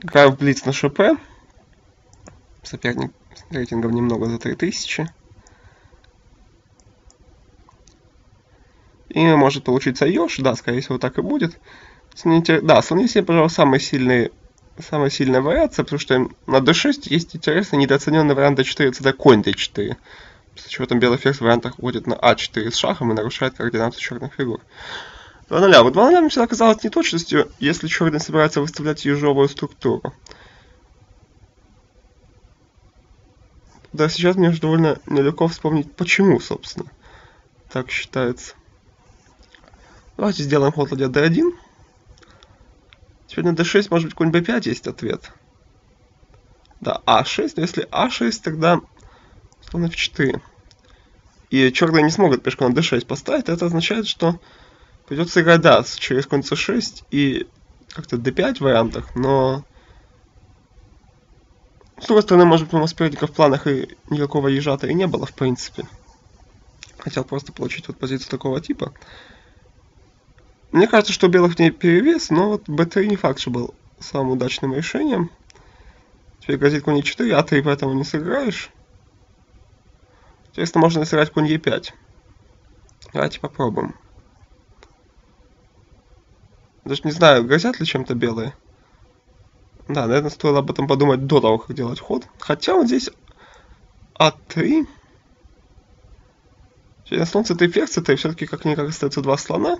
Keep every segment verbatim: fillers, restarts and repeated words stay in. Играю в блиц на шп. Соперник с рейтингом немного за три тысячи. И может получиться ёж. Да, скорее всего, так и будет. Сравните, да, сравните, пожалуй, самые сильные... Самая сильная вариация, потому что на дэ шесть есть интересный недооцененный вариант дэ четыре, это конь дэ четыре. После чего там белый ферзь в вариантах ходит на а четыре с шахом и нарушает координацию черных фигур. два ноль. Вот два ноль мне всегда казалось неточностью, если черные собираются выставлять ежовую структуру. Да, сейчас мне уже довольно нелегко вспомнить, почему, собственно, так считается. Давайте сделаем ход ладья дэ один. Теперь на дэ шесть, может быть, какой-нибудь бэ пять есть ответ. Да, а шесть, но если а шесть, тогда слон эф четыре. И черные не смогут пешку на дэ шесть поставить, это означает, что придется играть, да, через конь цэ шесть и как-то дэ пять в вариантах, но... С другой стороны, может быть, у нас соперников в планах и никакого ежа-то и не было, в принципе. Хотел просто получить вот позицию такого типа. Мне кажется, что у белых в ней перевес, но вот бэ три не факт, что был самым удачным решением. Теперь грозит конь е четыре, а три поэтому не сыграешь. Интересно, можно сыграть конь е пять. Давайте попробуем. Даже не знаю, грозят ли чем-то белые. Да, наверное, стоило об этом подумать до того, как делать ход. Хотя вот здесь а три. Теперь на слон цэ три, ферзь цэ три, все-таки как-никак остается два слона.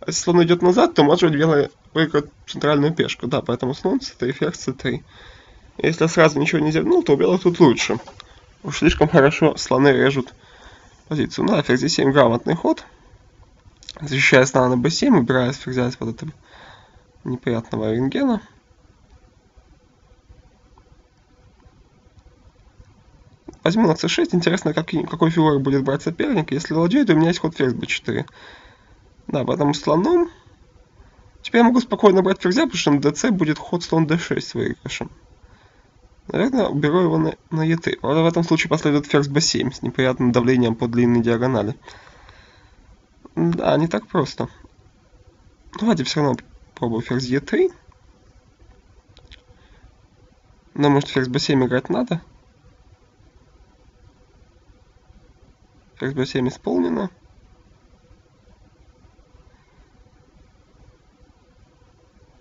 А если слон идет назад, то может быть белые выиграют центральную пешку. Да, поэтому слон цэ три, ферзь цэ три. Если я сразу ничего не зернул, то у белых тут лучше. Уж слишком хорошо слоны режут позицию. Ну, а ферзь е семь грамотный ход. Защищая слона на бэ семь, убирая ферзя из-под этого неприятного рентгена. Возьму на цэ шесть. Интересно, как, какой фигурой будет брать соперник. Если ладьей, то у меня есть ход ферзь бэ четыре. Да, поэтому слоном. Теперь я могу спокойно брать ферзя, потому что на dc будет ход слон дэ шесть с выигрышем. Наверное, уберу его на, на е три. Правда, в этом случае последует ферзь бэ семь с неприятным давлением по длинной диагонали. Да, не так просто. Давайте все равно попробую ферзь е три. Но может ферзь бэ семь играть надо. Ферзь бэ семь исполнено.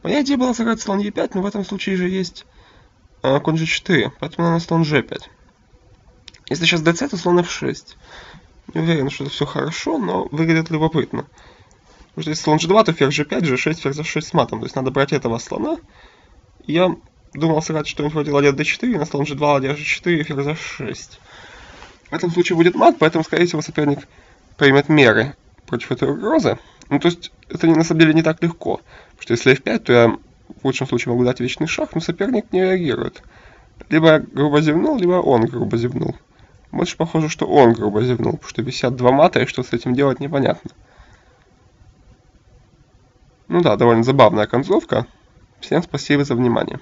Моя идея была сыграть слон е пять, но в этом случае же есть э, конь же четыре, поэтому, наверное, слон же пять. Если сейчас dc, то слон эф шесть. Не уверен, что это все хорошо, но выглядит любопытно. Потому что если слон же два, то ферзь же пять, же шесть, ферзь же шесть с матом. То есть надо брать этого слона. Я думал сыграть что-нибудь вроде ладья дэ четыре, на слон же два, ладья же четыре, ферзь же шесть. В этом случае будет мат, поэтому, скорее всего, соперник примет меры против этой угрозы. Ну, то есть, это на самом деле не так легко. Потому что если эф пять, то я в лучшем случае могу дать вечный шах, но соперник не реагирует. Либо я грубо зевнул, либо он грубо зевнул. Больше похоже, что он грубо зевнул, потому что висят два мата, и что с этим делать непонятно. Ну да, довольно забавная концовка. Всем спасибо за внимание.